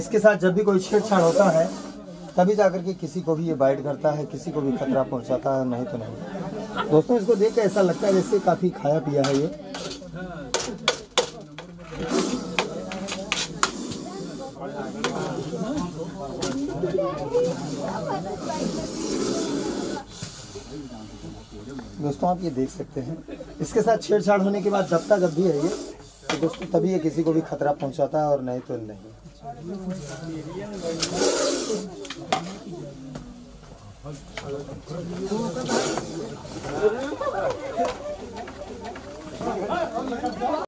इसके साथ जब भी कोई छेड़छाड़ होता है तभी जाकर के किसी को भी ये बाइट करता है, किसी को भी खतरा पहुंचाता है, नहीं तो नहीं। दोस्तों इसको देख के ऐसा लगता है जैसे काफ़ी खाया पिया है ये। दोस्तों आप ये देख सकते हैं, इसके साथ छेड़छाड़ होने के बाद दबता जब भी है ये तो दोस्तों तभी ये किसी को भी खतरा पहुंचाता है और नहीं तो नहीं।